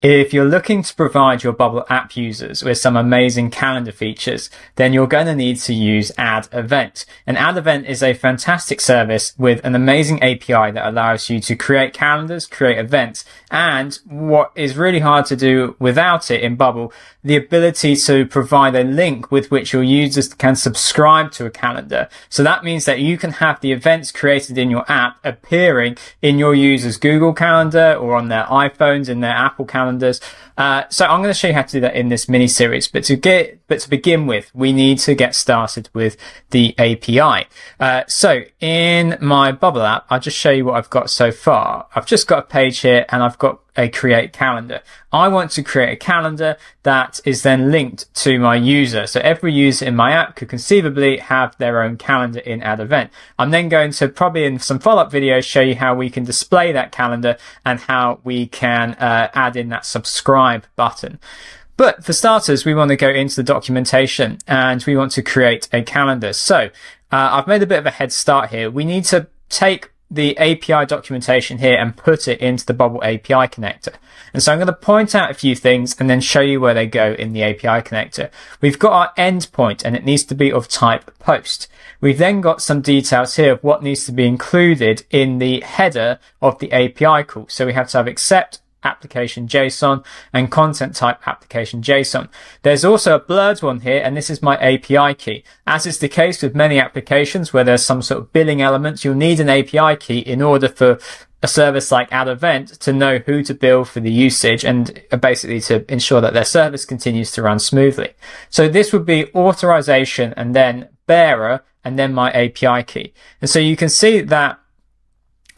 If you're looking to provide your Bubble app users with some amazing calendar features, then you're going to need to use AddEvent. And AddEvent is a fantastic service with an amazing API that allows you to create calendars, create events, and what is really hard to do without it in Bubble, the ability to provide a link with which your users can subscribe to a calendar. So that means that you can have the events created in your app appearing in your users' Google Calendar or on their iPhones, in their Apple Calendar. So I'm going to show you how to do that in this mini series, but to begin with, we need to get started with the API. So in my Bubble app, I'll just show you what I've got so far. I've just got a page here and I've got a create calendar. I want to create a calendar that is then linked to my user. So every user in my app could conceivably have their own calendar in AddEvent. I'm then going to probably in some follow-up videos show you how we can display that calendar and how we can add in that subscribe button. But for starters, we want to go into the documentation and we want to create a calendar. So I've made a bit of a head start here. We need to take the API documentation here and put it into the Bubble API connector. And so I'm going to point out a few things and then show you where they go in the API connector. We've got our endpoint and it needs to be of type post. We've then got some details here of what needs to be included in the header of the API call. So we have to have accept application JSON and content type application JSON. There's also a blurred one here, and this is my API key. As is the case with many applications where there's some sort of billing elements, you'll need an API key in order for a service like AddEvent to know who to bill for the usage and basically to ensure that their service continues to run smoothly. So this would be authorization and then bearer and then my API key. And so you can see that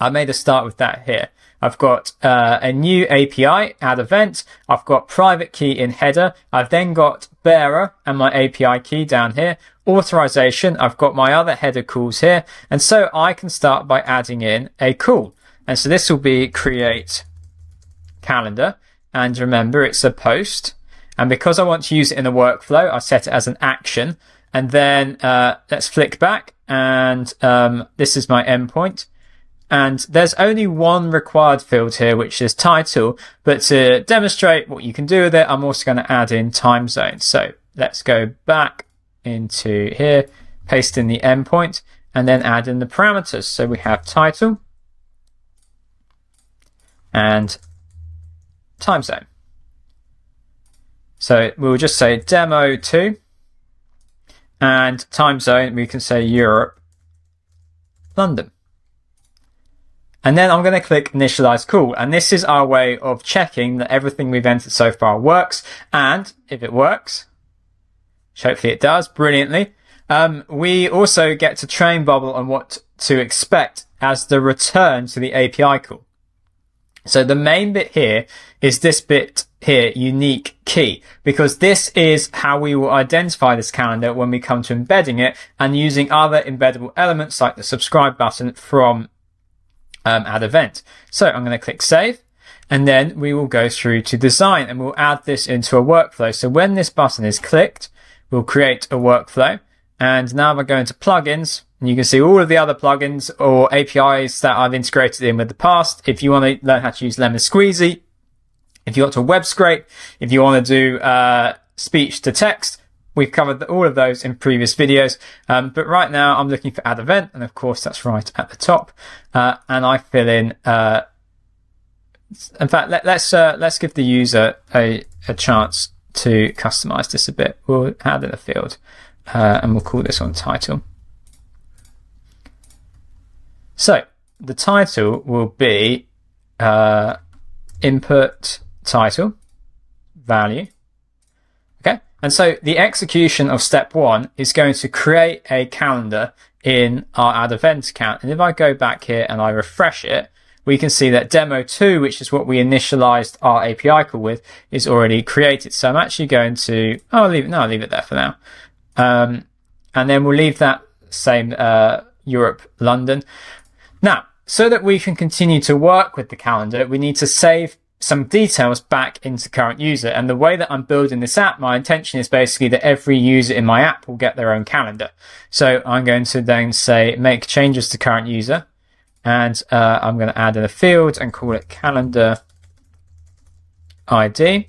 I made a start with that here. I've got a new API, AddEvent. I've got private key in header. I've then got bearer and my API key down here. Authorization, I've got my other header calls here. And so I can start by adding in a call. And so this will be create calendar. And remember, it's a post. And because I want to use it in a workflow, I set it as an action. And then let's flick back. And this is my endpoint. And there's only one required field here, which is title. But to demonstrate what you can do with it, I'm also going to add in time zone. So let's go back into here, paste in the endpoint, and then add in the parameters. So we have title and time zone. So we'll just say demo 2 and time zone. We can say Europe, London. And then I'm going to click initialize call. And this is our way of checking that everything we've entered so far works. And if it works, which hopefully it does brilliantly, we also get to train Bubble on what to expect as the return to the API call. So the main bit here is this bit here, unique key, because this is how we will identify this calendar when we come to embedding it and using other embeddable elements like the subscribe button from AddEvent. So I'm going to click save and then we will go through to design and we'll add this into a workflow. So when this button is clicked, we'll create a workflow. And now I'm going to plugins and you can see all of the other plugins or APIs that I've integrated in with the past. If you want to learn how to use Lemon Squeezy, if you want to web scrape, if you want to do speech to text, we've covered all of those in previous videos, but right now I'm looking for AddEvent, and of course that's right at the top. And I fill in. In fact, let's give the user a chance to customize this a bit. We'll add in a field, and we'll call this on title. So the title will be input title value. And so the execution of step 1 is going to create a calendar in our AddEvent account. And if I go back here and I refresh it, we can see that demo 2, which is what we initialized our API call with, is already created. So I'm actually going to, oh, I'll leave it there for now. And then we'll leave that same Europe, London. Now, so that we can continue to work with the calendar, we need to save some details back into current user. And the way that I'm building this app, my intention is basically that every user in my app will get their own calendar. So I'm going to then say make changes to current user. And I'm going to add in a field and call it calendar ID,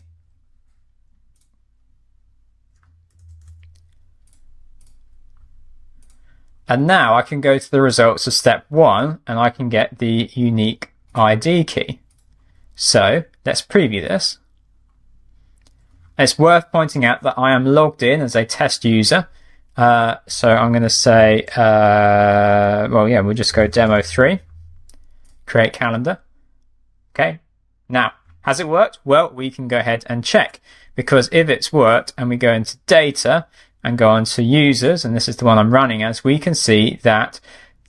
and now I can go to the results of step one and I can get the unique ID key. So let's preview this. It's worth pointing out that I am logged in as a test user. So I'm going to say, we'll just go demo 3, create calendar. Okay. Now, has it worked? Well, we can go ahead and check, because if it's worked and we go into data and go on to users, and this is the one I'm running as, we can see that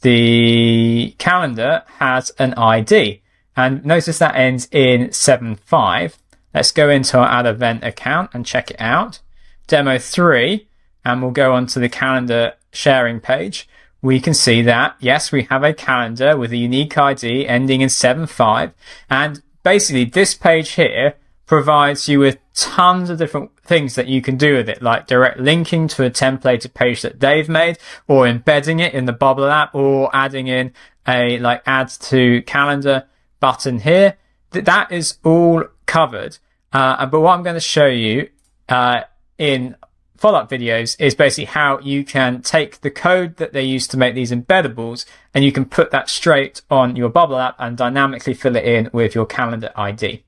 the calendar has an ID, and notice that ends in 75. Let's go into our add event account and check it out. Demo 3, and we'll go onto the calendar sharing page. We can see that, yes, we have a calendar with a unique ID ending in 75. And basically this page here provides you with tons of different things that you can do with it, like direct linking to a templated page that they've made, or embedding it in the Bubble app, or adding in a add to calendar button here. That is all covered. But what I'm going to show you in follow-up videos is basically how you can take the code that they use to make these embeddables, and you can put that straight on your Bubble app and dynamically fill it in with your calendar ID.